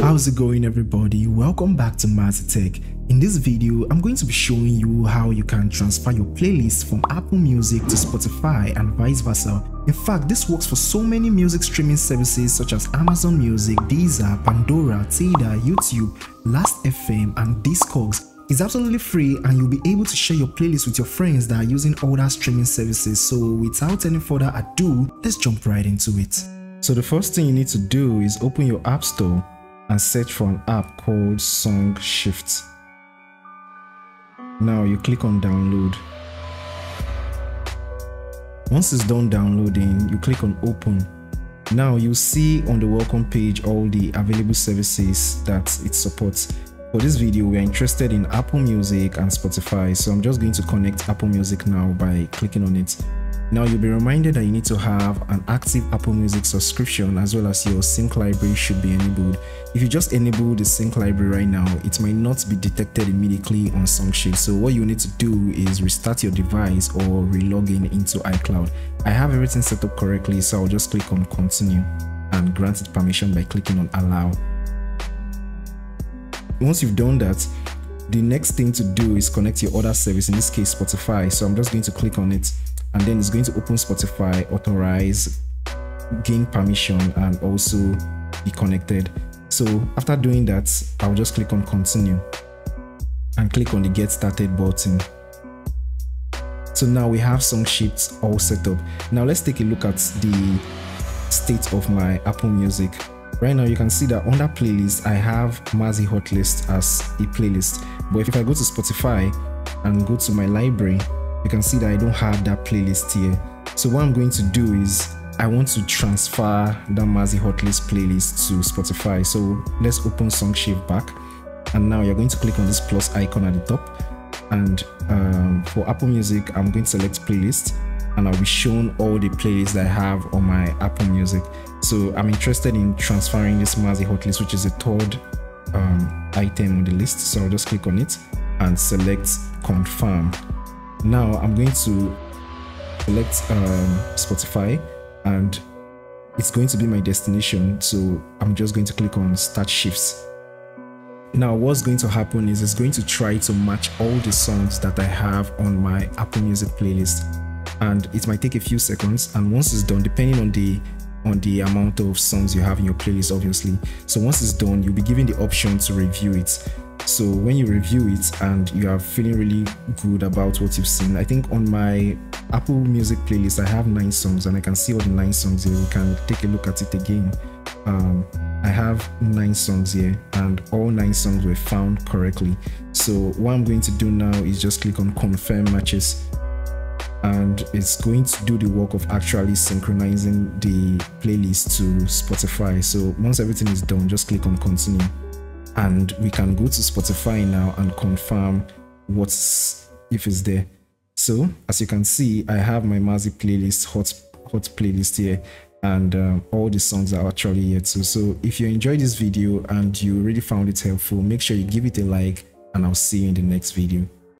How's it going, everybody? Welcome back to MaZee Tech. In this video, I'm going to be showing you how you can transfer your playlist from Apple Music to Spotify and vice versa. In fact, this works for so many music streaming services such as Amazon Music, Deezer, Pandora, Tidal, YouTube, LastFM, and Discogs. It's absolutely free, and you'll be able to share your playlist with your friends that are using other streaming services. So without any further ado, let's jump right into it. So the first thing you need to do is open your app store and search for an app called SongShift. Now you click on download. Once it's done downloading, you click on open. Now you'll see on the welcome page all the available services that it supports. For this video, we are interested in Apple Music and Spotify, so I'm just going to connect Apple Music now by clicking on it. Now you'll be reminded that you need to have an active Apple Music subscription, as well as your sync library should be enabled. If you just enable the sync library right now, it might not be detected immediately on SongShift. So what you need to do is restart your device or re-log in into iCloud. I have everything set up correctly, so I'll just click on continue and grant it permission by clicking on allow. Once you've done that, the next thing to do is connect your other service, in this case Spotify. So I'm just going to click on it, and then it's going to open Spotify, authorize, gain permission, and also be connected. So after doing that, I'll just click on continue and click on the get started button. So now we have SongShift all set up. Now let's take a look at the state of my Apple Music. Right now you can see that under playlist, I have Mazi Hotlist as a playlist. But if I go to Spotify and go to my library, you can see that I don't have that playlist here. So what I'm going to do is I want to transfer that Mazi Hotlist playlist to Spotify. So let's open SongShift back, and now you're going to click on this plus icon at the top, and for Apple Music, I'm going to select playlist, and I'll be shown all the playlists that I have on my Apple Music. So I'm interested in transferring this Mazi Hotlist, which is the third item on the list. So I'll just click on it and select confirm. Now I'm going to select Spotify, and it's going to be my destination, so I'm just going to click on start shifts. Now what's going to happen is it's going to try to match all the songs that I have on my Apple Music playlist, and it might take a few seconds. And once it's done, depending on the amount of songs you have in your playlist, obviously, so once it's done, you'll be given the option to review it. So when you review it and you are feeling really good about what you've seen, I think on my Apple Music playlist I have 9 songs, and I can see all the 9 songs here. We can take a look at it again. I have 9 songs here, and all 9 songs were found correctly. So what I'm going to do now is just click on confirm matches, and it's going to do the work of actually synchronizing the playlist to Spotify. So once everything is done, just click on continue, and we can go to Spotify now and confirm if it's there. So as you can see, I have my Mazi playlist, hot playlist here, and all the songs are actually here too. So if you enjoyed this video and you really found it helpful, make sure you give it a like, and I'll see you in the next video.